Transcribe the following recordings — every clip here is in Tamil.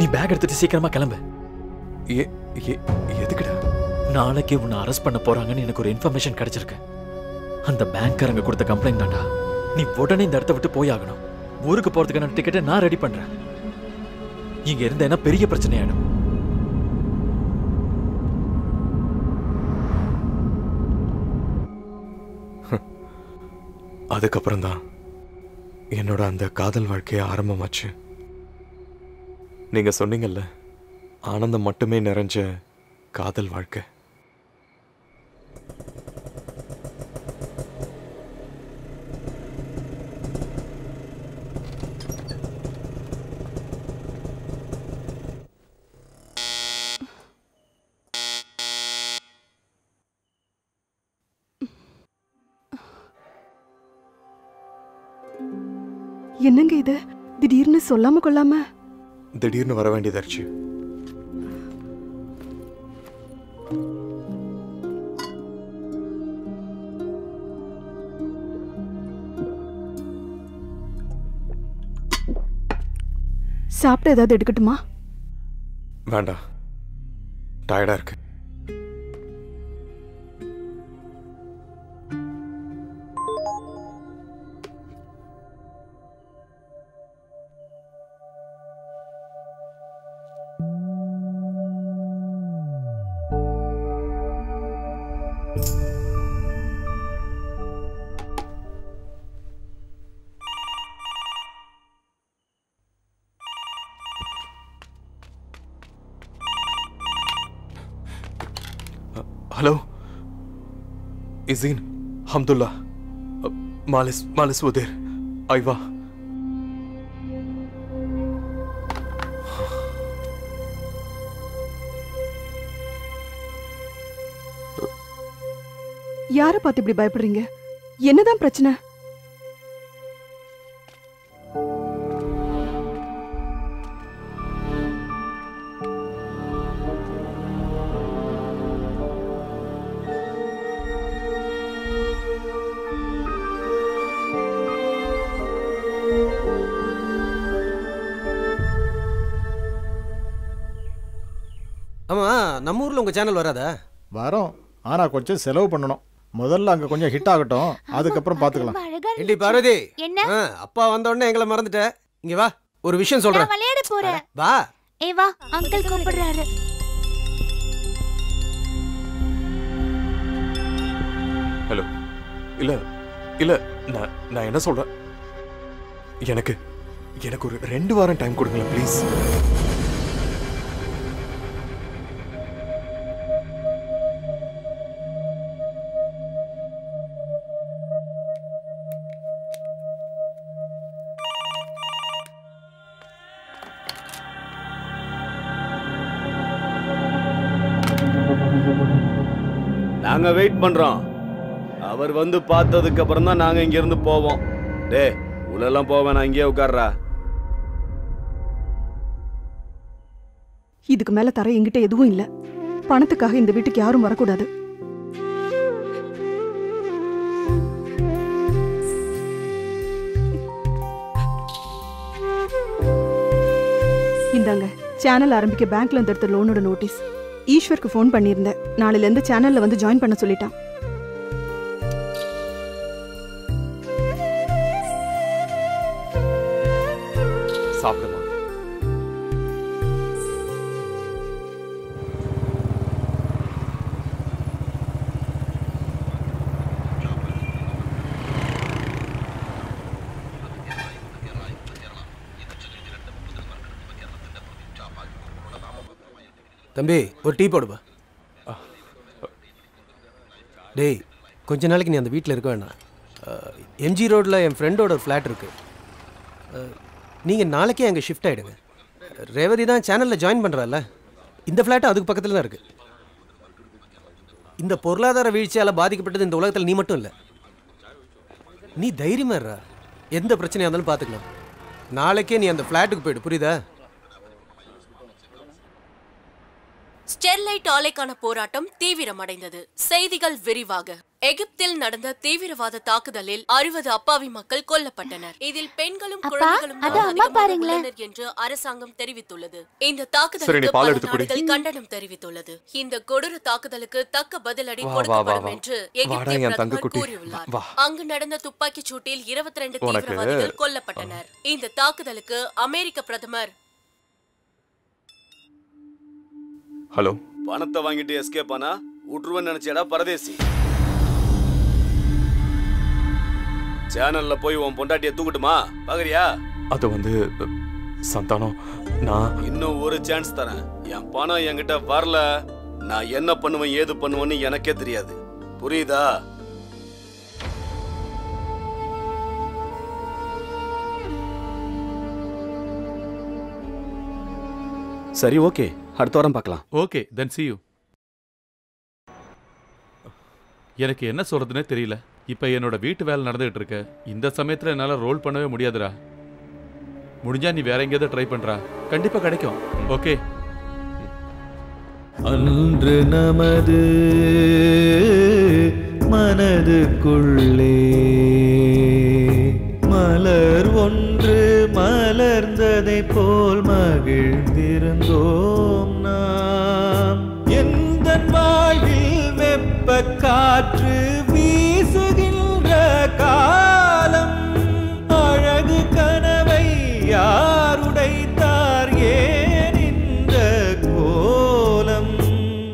நீ பேக் எடுத்துட்டு சீக்கிரமா கிளம்பு. எதுக்குடா? நாளைக்கு உன்னை அரெஸ்ட் பண்ண போறாங்கன்னு எனக்கு ஒரு இன்ஃபர்மேஷன் கிடைச்சிருக்கு. அந்த பேங்க்காரங்க கொடுத்த கம்ப்ளைண்ட் தான்டா. நீ உடனே இந்த இடத்த விட்டு போய் ஆகணும். ஊருக்கு போறதுக்கான டிக்கெட்டை நான் ரெடி பண்றேன். இங்க இருந்தேன்னா பெரிய பிரச்சனையாயிடும். அதுக்கப்புறம் தான் என்னோட அந்த காதல் வாழ்க்கையை ஆரம்பமாச்சு. நீங்க சொன்னீங்கல்ல, ஆனந்தம் மட்டுமே நிறைஞ்ச காதல் வாழ்க்கை. என்னங்க இது திடீர்னு சொல்லாம கொள்ளாம? திடீர்னு வர வேண்டியதாச்சு. சாப்பிட்டு ஏதாவது எடுக்கட்டுமா? வேண்டாம், டயர்டா இருக்கு. हेलो इज़ीन, हमदुल्ला, मालिस मालिस वदेर, आइवा यार पाती बड़ी बाय पड़ेंगे, ये ना दाम प्रचना நம்ம ஊர்ல உங்க சேனல் வராதா? வரோம், ஆனா கொஞ்சம் செலவு பண்ணணும். முதல்ல அங்க கொஞ்சம் ஹிட் ஆகட்டும், அதுக்கப்புறம் பாத்துக்கலாம். ஏண்டி பார்வதி, அப்பா வந்த உடனே எங்களை மறந்துட்ட? இங்க வா, ஒரு விஷயம் சொல்றேன். விளையாட போறேன், வா. ஏய் வா, அங்கிள் கூப்பிடுறாரு. ஹலோ. இல்ல இல்ல, நான் என்ன சொல்றேன், எனக்கு ஒரு 2 வாரம் டைம் கொடுங்களேன் ப்ளீஸ். நாங்க வெயிட் பண்றோம். அவர் வந்து பார்த்ததுக்கு அப்புறம் தான் நாங்க இங்க இருந்து போவோம். டே, உள்ள எல்லாம் போவேன், நான் இங்கே உட்கார்றா. இதுக்கு மேல தர என்கிட்ட எதுவும் இல்ல. பணத்துக்காக இந்த வீட்டுக்கு யாரும் வரக்கூடாது. இந்தாங்க, சேனல் ஆரம்பிக்க பேங்க்ல இருந்து எடுத்த லோனோட நோட்டீஸ். ஈஸ்வருக்கு ஃபோன் பண்ணியிருந்தேன், நாளைல இருந்து சேனல்ல வந்து ஜாயின் பண்ண சொல்லிட்டான். சாப்பிடுமா? தம்பி, ஒரு டீ போடுப்பா. டேய், கொஞ்ச நாளைக்கு நீ அந்த வீட்டில் இருக்க வேண்டாம். எம்ஜி ரோடில் என் ஃப்ரெண்டோட ஒரு ஃப்ளாட் இருக்குது. நீங்கள் நாளைக்கே அங்கே ஷிஃப்ட் ஆகிடுங்க. ரேவதி தான் சேனலில் ஜாயின் பண்ணுறாள்ல, இந்த ஃப்ளாட்டும் அதுக்கு பக்கத்தில் தான் இருக்குது. இந்த பொருளாதார வீழ்ச்சியால் பாதிக்கப்பட்டது இந்த உலகத்தில் நீ மட்டும் இல்லை. நீ தைரியமாடுறா, எந்த பிரச்சனையாக இருந்தாலும் பார்த்துக்கலாம். நாளைக்கே நீ அந்த ஃப்ளாட்டுக்கு போய்டு, புரியுதா? ஸ்டெர்லைட் ஆலைக்கான போராட்டம் தீவிரமடைந்தது. செய்திகள் விரிவாக. எகிப்தில் நடந்த தீவிரவாத தாக்குதலில் 60 அப்பாவி மக்கள் கொல்லப்பட்டனர். இதில் பெண்களும் குழந்தைகளும் என்று அரசாங்கம் தெரிவித்துள்ளது. இந்த தாக்குதலுக்கு கண்டனம் தெரிவித்துள்ளது. இந்த கொடூர தாக்குதலுக்கு தக்க பதிலடி கொடுக்கப்படும் என்று எகிப்திய பிரதமர் கூறியுள்ளார். அங்கு நடந்த துப்பாக்கிச் சூட்டில் 22 தீவிரவாதிகள் கொல்லப்பட்டனர். இந்த தாக்குதலுக்கு அமெரிக்க பிரதமர் ஹலோ பணத்தை வாங்கிட்டு எஸ்கேப் ஆனா உட்ருவன் நினைச்சேடா பரதேசி. சேனல்ல போய் உன் பொண்டாட்டியை தூக்கட்டுமா பாக்குறியா? அது வந்து சந்தானம், நான் இன்னும் ஒரு சான்ஸ் தரேன். என் பணம் என்கிட்ட வரல, நான் என்ன பண்ணுவேன் ஏது பண்ணுவேன்னு எனக்கே தெரியாது, புரியுதா? சரி, ஓகே, அடுத்த வாரம் பார்க்கலாம். Okay, then see you. எனக்கு என்ன சொல்றதுன்னே தெரியல. இப்போ என்னோட வீட்டு வேலை நடந்துகிட்டு இருக்கு. இந்த சமயத்தில் என்னால் ரோல் பண்ணவே முடியாதுடா. முடிஞ்சா நீ வேற எங்கேயாவது ட்ரை பண்றா, கண்டிப்பாக கிடைக்கும். ஓகே. அன்று நமது மனதுக்குள்ளே மலர் ஒன்று மலர்ந்ததை போல் மகிழ்ந்திருந்தோம் நாம். எந்த வாழ்வில் வெப்ப காற்று வீசுகின்ற காலம் அழகு கனவை யார் உடைத்தார்? ஏன் இந்த கோலம்?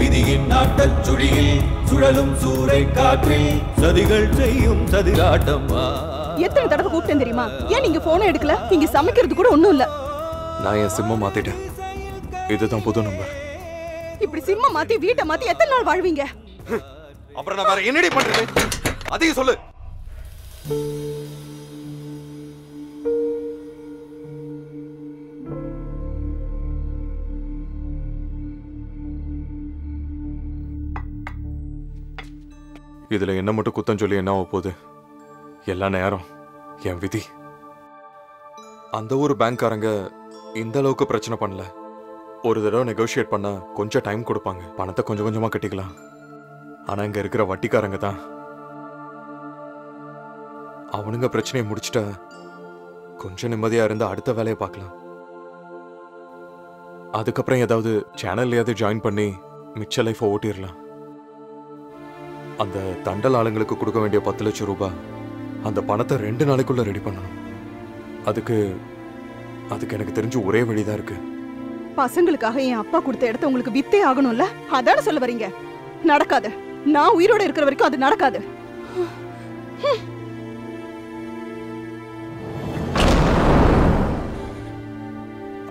விதியின் நாட்டச் சுழியில் சுழலும் சூறை காற்றில் சதிகள் செய்யும் சதிராட்டமா? எத்தனை தடவை கூப்பிட்டேன் தெரியுமா? ஏன் நீங்க போனை எடுக்கல? நீங்க சமைக்கிறது கூட ஒண்ணும் இல்ல. நான் என் சிம்ம மாத்திட்டேன். இதுதான் புது நம்பர். இப்படி சிம்ம மாத்தி வீட்டை மாத்தி எத்தனை நாள் வாழ்வீங்க? அப்புறம் நான் வேற என்னடி பண்றது? அதையும் சொல்லு. இதுல என்ன மட்டும் குத்தம் சொல்லி என்ன ஆக போகுது? எல்லா நேரம் என் விதி. அந்த ஊர் பேங்க்காரங்க இந்த அளவுக்கு பிரச்சனை பண்ணல. ஒரு தடவை நெகோஷியேட் பண்ண கொஞ்சம் டைம் கொடுப்பாங்க, பணத்தை கொஞ்சம் கொஞ்சமாக கட்டிக்கலாம். ஆனால் இங்கே இருக்கிற வட்டிக்காரங்க தான் அவனுங்க பிரச்சனையை முடிச்சுட்டா கொஞ்சம் நிம்மதியாக இருந்து அடுத்த வேலையை பார்க்கலாம். அதுக்கப்புறம் ஏதாவது சேனல்லையாவது ஜாயின் பண்ணி மிச்ச லைஃபை ஓட்டிடலாம். அந்த தண்டல் ஆளுங்களுக்கு கொடுக்க வேண்டிய 10 லட்சம் ரூபாய், அந்த பணத்தை 2 நாளைக்குள்ள ரெடி பண்ணணும். அதுக்கு எனக்கு தெரிஞ்ச ஒரே வழிதான் இருக்கு. பசங்களுக்காக என் அப்பா கொடுத்த இடத்த உங்களுக்கு வித்தே ஆகணும்ல, அதான சொல்ல வரீங்க? நடக்காது. நான் உயிரோட இருக்கிற வரைக்கும் அது நடக்காது.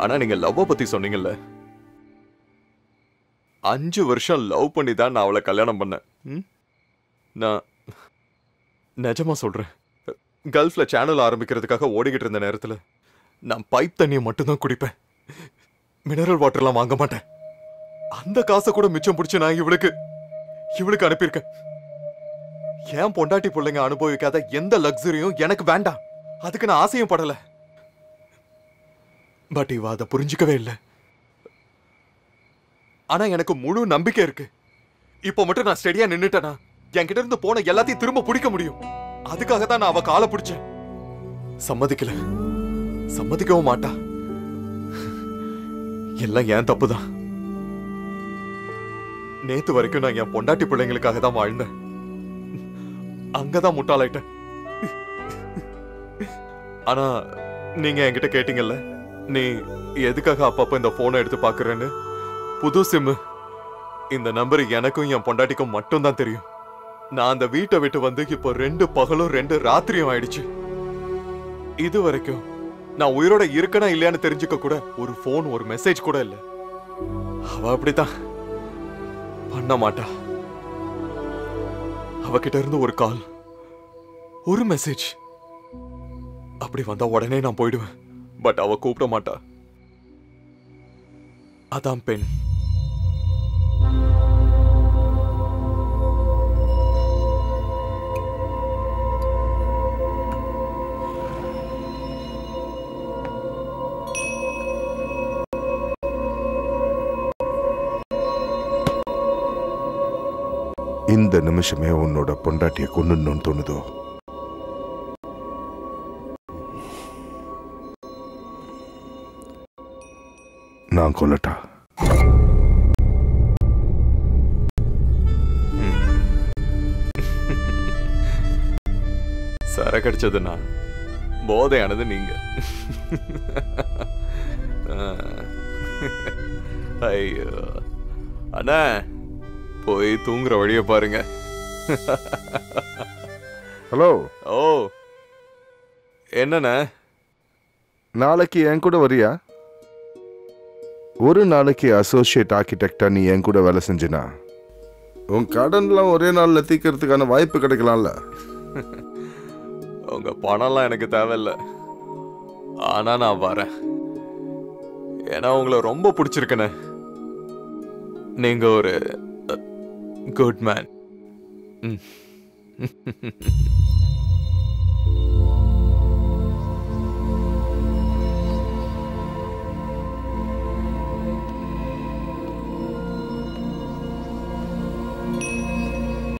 ஆனா நீங்க லவ் பத்தி சொன்னீங்கல்ல, 5 வருஷம் லவ் பண்ணி தான் நான் அவளை கல்யாணம் பண்ணேன். நான் நிஜமா சொல்றேன், கல்ஃப்ல சேனல் ஆரம்பிக்கிறதுக்காக ஓடிக்கிட்டு இருந்த நேரத்தில் நான் பைப் தண்ணியை மட்டும்தான் குடிப்பேன். மினரல் வாட்டர்லாம் வாங்க மாட்டேன். அந்த காசை கூட மிச்சம் பிடிச்சி நான் இவளுக்கு அனுப்பியிருக்கேன். ஏன் பொண்டாட்டி பிள்ளைங்க அனுபவிக்காத எந்த லக்ஸரியும் எனக்கு வேண்டாம். அதுக்கு நான் ஆசையும் படலை. பட் இவ அதை புரிஞ்சிக்கவே இல்லை. ஆனால் எனக்கு முழு நம்பிக்கை இருக்கு. இப்போ மட்டும் நான் ஸ்டெடியா நின்றுட்டேனா என்கிட்ட இருந்து போன எல்லாத்தையும் திரும்ப பிடிக்க முடியும். அதுக்காக தான் நான் அவ காலை பிடிச்சேன். சம்மதிக்கல, சம்மதிக்கவும் மாட்டா. எல்லாம் ஏன் தப்புதான். நேத்து வரைக்கும் நான் என் பொண்டாட்டி பிள்ளைங்களுக்காக தான் வாழ்ந்தேன். அங்கதான் முட்டாளாயிட்டேன். ஆனா நீங்க என்கிட்ட கேட்டீங்கல்ல, நீ எதுக்காக அப்பப்ப இந்த போனை எடுத்து பாக்குறேன்னு? புது சிம்மு. இந்த நம்பர் எனக்கும் என் பொண்டாட்டிக்கும் மட்டும்தான் தெரியும். நான் அந்த வீட்டை விட்டு வந்து இப்போ 2 பகலும் 2 ராத்திரியும் ஆயிடுச்சு. இது வரைக்கும் நான் உயிரோட இருக்கனா இல்லையான்னு தெரிஞ்சுக்க கூட ஒரு போன், ஒரு மெசேஜ் கூட இல்லை. அவ அப்படித்தான் பண்ண மாட்டா. அவகிட்ட இருந்து ஒரு கால், ஒரு மெசேஜ் அப்படி வந்தா உடனே நான் போயிடுவேன். பட் அவ கூப்பிட மாட்டா. அதான் பெண். இந்த நிமிஷமே உன்னோட பொண்டாட்டியை கொன்னுன்னு தோணுதோ நான் கொல்லட்டா? சர கடிச்சதுண்ணா போதையானது நீங்க. ஐயோ அண்ணா போய் தூங்குற வழியை பாருங்க. ஹலோ. ஓ என்னண்ணா நாளைக்கு என் கூட வரியா? ஒரு நாளைக்கு அசோசியேட் ஆர்கிடெக்டா நீ என் கூட வேலை செஞ்சுனா உன் கடன்லாம் ஒரே நாளில் தீக்கிறதுக்கான வாய்ப்பு கிடைக்கலாம்ல. உங்க பணம்லாம் எனக்கு தேவையில்லை, ஆனா நான் வரேன். ஏன்னா உங்களை ரொம்ப பிடிச்சிருக்கேனே, நீங்க ஒரு குட் மேன்.